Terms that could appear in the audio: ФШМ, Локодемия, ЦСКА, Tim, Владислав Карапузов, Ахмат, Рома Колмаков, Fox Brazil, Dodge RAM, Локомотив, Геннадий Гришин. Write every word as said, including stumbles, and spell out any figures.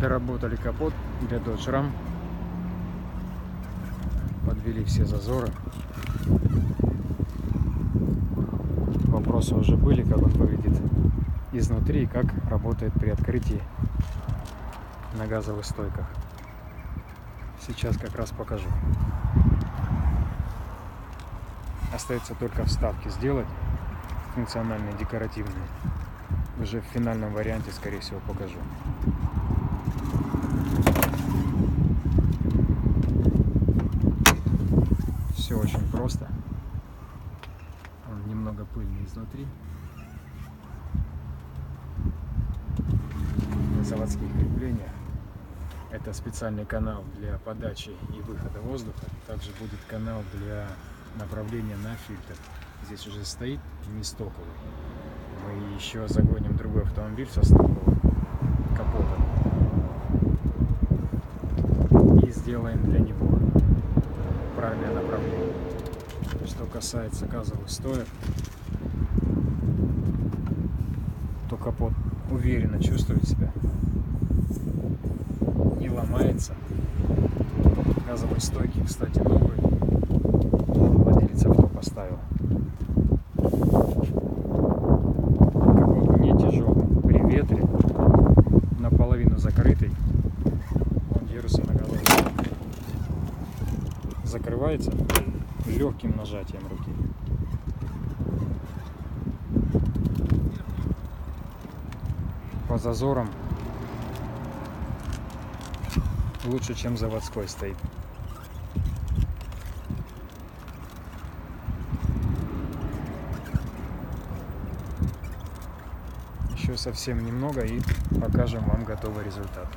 Доработали капот для Dodge RAM, подвели все зазоры. Вопросы уже были, как он выглядит изнутри и как работает при открытии на газовых стойках. Сейчас как раз покажу. Остается только вставки сделать, функциональные, декоративные. Уже в финальном варианте, скорее всего, покажу. Все очень просто. Он немного пыльный изнутри. Заводские крепления. Это специальный канал для подачи и выхода воздуха. Также будет канал для направления на фильтр. Здесь уже стоит не стоковый. Мы еще загоним другой автомобиль со стоковым капотом и сделаем для него правильное направление. Что касается газовых стоек, то капот уверенно чувствует себя, не ломается. Газовые стойки, кстати, новые. Владелец авто поставил. Капот не тяжелый. При ветре, наполовину закрытый, он держится на голове. Закрывается легким нажатием руки. По зазорам лучше, чем заводской стоит. Еще совсем немного и покажем вам готовый результат.